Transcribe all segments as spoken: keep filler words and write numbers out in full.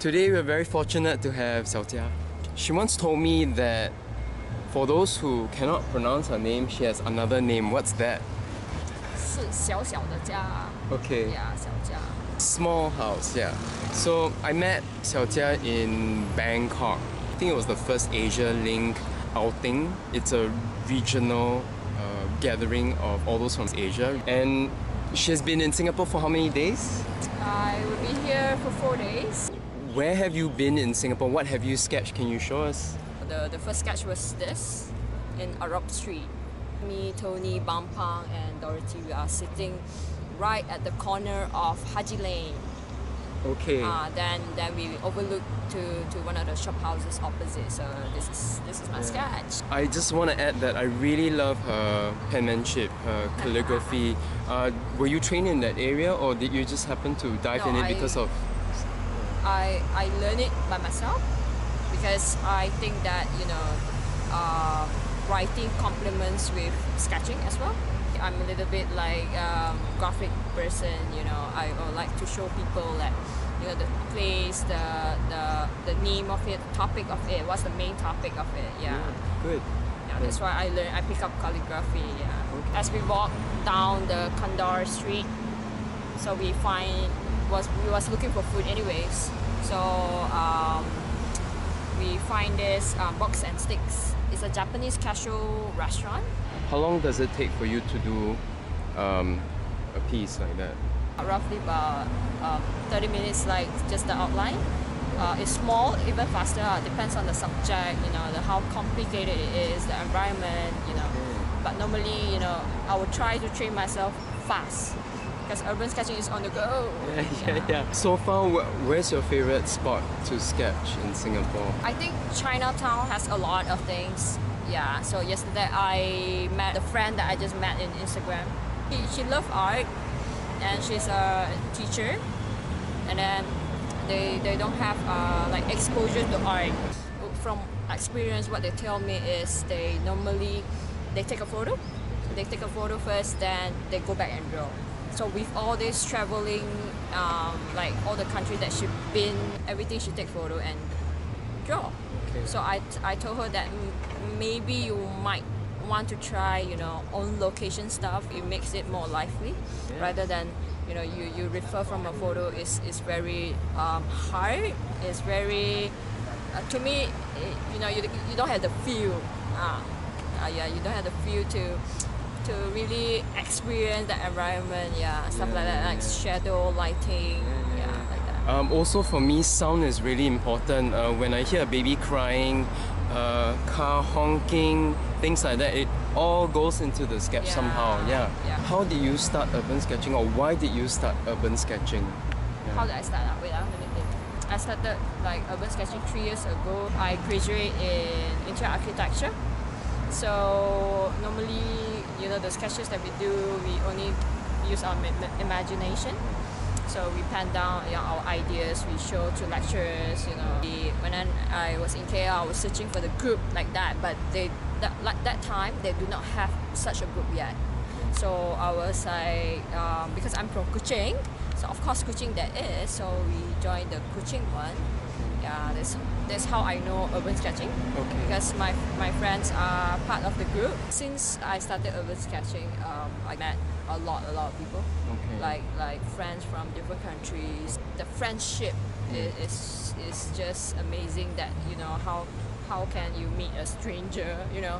Today we're very fortunate to have Siaw Chia. She once told me that for those who cannot pronounce her name, she has another name. What's that? Okay. Yeah, Siaw Chia. Small house, yeah. So I met Siaw Chia in Bangkok. I think it was the first Asia-link outing. It's a regional uh, gathering of all those from Asia. And she has been in Singapore for how many days? I will be here for four days. Where have you been in Singapore? What have you sketched? Can you show us? The, the first sketch was this, in Arab Street. Me, Tony, Bampang and Dorothy, we are sitting right at the corner of Haji Lane. Okay. Uh, then then we overlook to, to one of the shop houses opposite. So this is this is my yeah. sketch. I just want to add that I really love her penmanship, her calligraphy. uh, were you trained in that area, or did you just happen to dive no, in it I, because of? I I learned it by myself because I think that you know uh, writing complements with sketching as well. I'm a little bit like um, graphic person, you know. I would like to show people that, you know, the place, the the the name of it, the topic of it, what's the main topic of it. Yeah. yeah good. Yeah, that's yeah. why I learned. I pick up calligraphy. Yeah. Okay. As we walk down the Kandar Street, so we find was we was looking for food anyways. So um, we find this um, box and sticks. It's a Japanese casual restaurant. How long does it take for you to do um, a piece like that? Roughly about uh, thirty minutes, like just the outline. Uh, it's small, even faster. It depends on the subject, you know, the, how complicated it is, the environment, you know. Mm. But normally, you know, I would try to train myself fast because urban sketching is on the go. Yeah, yeah, yeah. yeah. So far, where's your favorite spot to sketch in Singapore? I think Chinatown has a lot of things. Yeah, so yesterday I met a friend that I just met in Instagram. She, she loves art and she's a teacher, and then they, they don't have uh, like exposure to art. From experience, what they tell me is they normally they take a photo, they take a photo first, then they go back and draw. So with all this traveling, um, like all the country that she's been, everything she take photo and draw. Okay. So I, I told her that maybe you might want to try, you know, on location stuff. It makes it more lively, yeah. rather than, you know, you, you refer from a photo. It's, it's very um, hard. It's very, uh, to me, it, you know, you, you don't have the feel. Uh, uh, yeah, you don't have the feel to to really experience the environment. Yeah, stuff yeah, like that, like yeah. shadow, lighting. Yeah. Um, also for me, sound is really important. Uh, when I hear a baby crying, uh, car honking, things like that, it all goes into the sketch yeah. somehow. Yeah. yeah. How did you start urban sketching, or why did you start urban sketching? Yeah. How did I start? Wait, uh, let me think. I started like urban sketching three years ago. I graduated in interior architecture. So normally, you know, the sketches that we do, we only use our imagination. So we pan down you know, our ideas, we show to lecturers, you know. We, when I was in K L, I was searching for the group like that, but they, that, like that time, they do not have such a group yet. So I was like, um, because I'm from Kuching, so of course Kuching there is, so we joined the Kuching one. Yeah, that's, that's how I know urban sketching, okay. because my, my friends are part of the group. Since I started urban sketching, um, I met a lot, a lot of people. Okay. Like like friends from different countries. The friendship is, is is just amazing. That you know how how can you meet a stranger, you know,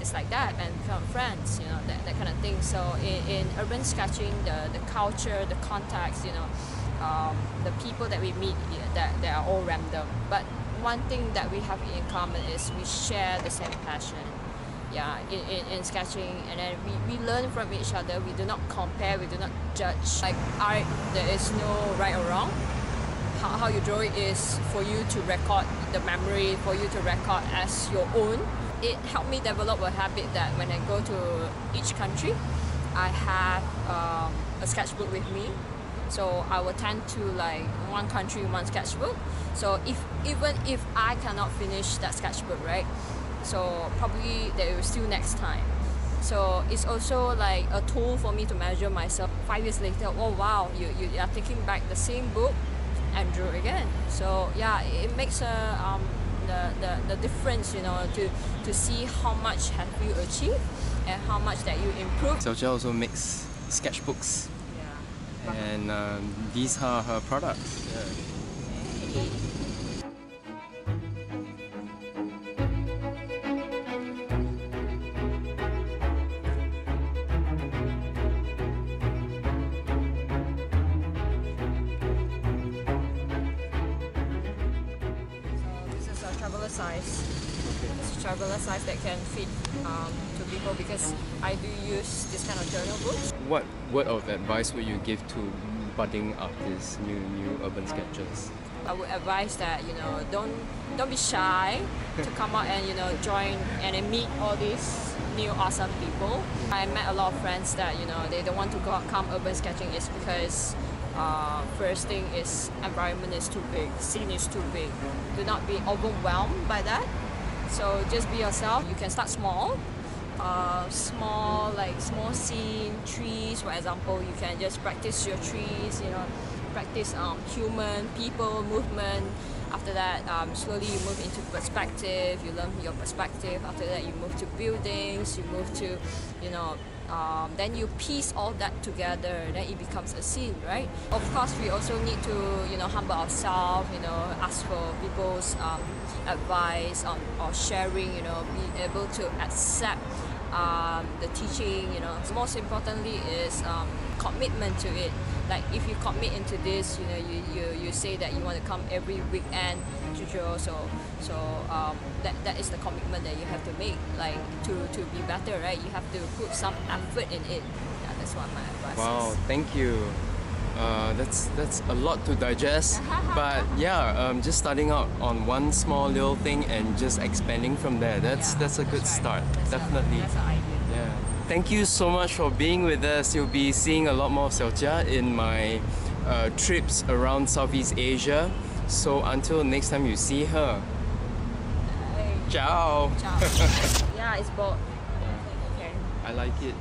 just like that and become friends, you know, that, that kind of thing. So in, in urban sketching, the the culture, the context, you know, um, the people that we meet, that they are all random. But one thing that we have in common is we share the same passion. Yeah, in, in, in sketching, and then we, we learn from each other. We do not compare, we do not judge. Like art, there is no right or wrong. How, how you draw it is for you to record the memory, for you to record as your own. It helped me develop a habit that when I go to each country, I have um, a sketchbook with me. So I will tend to like one country, one sketchbook. So if even if I cannot finish that sketchbook, right? So probably there will still next time. So it's also like a tool for me to measure myself. Five years later, oh wow, you, you are taking back the same book and draw again. So yeah, it makes a um, the, the, the difference, you know, to, to see how much have you achieved and how much that you improved. Siaw Chia also makes sketchbooks, yeah. And um, these are her products. Yeah. Okay. Size. Okay. It's a traveler size that can fit um, to people, because I do use this kind of journal books. What word of advice would you give to budding artists, new new urban sketchers? I would advise that, you know, don't don't be shy to come out and, you know, join and meet all these new awesome people. I met a lot of friends that, you know, they don't want to go out, come urban sketching is because Uh, first thing is environment is too big, scene is too big. Do not be overwhelmed by that. So just be yourself. You can start small, uh, small like small scene, trees for example. You can just practice your trees, you know, practice um, human, people, movement. After that, um, slowly you move into perspective. You learn your perspective. After that, you move to buildings. You move to, you know. Um, then you piece all that together, then it becomes a scene, right? Of course, we also need to, you know, humble ourselves, you know, ask for people's um, advice on, or sharing, you know, be able to accept um, the teaching, you know. Most importantly is um, commitment to it. Like if you commit into this, you know, you, you, you say that you want to come every weekend to draw, so so um, that, that is the commitment that you have to make, like to, to be better, right? You have to put some effort in it. Yeah, that's what my advice wow, is. Wow, thank you. Uh, that's that's a lot to digest, but yeah, um, just starting out on one small little thing and just expanding from there. That's yeah, that's a that's good right. start, that's definitely. A, that's an idea. Yeah. Thank you so much for being with us. You'll be seeing a lot more Siaw Chia in my uh, trips around Southeast Asia. So until next time you see her. Hey. Ciao. Ciao. Yeah, it's bold. Okay. I like it.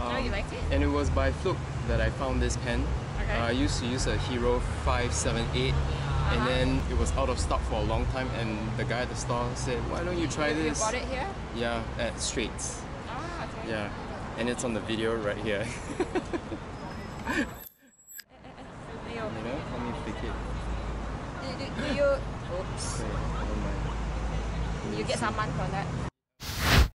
Um, no, you like it? And it was by fluke that I found this pen. Okay. Uh, I used to use a Hero five seven eight. Uh-huh. And then it was out of stock for a long time, and the guy at the store said, why don't you try you, this? You bought it here? Yeah, at Straits. Ah, okay. Yeah, and it's on the video right here. You know, let me pick it. Do, do, do you... Oops. Wait, I don't mind. You get someone from that?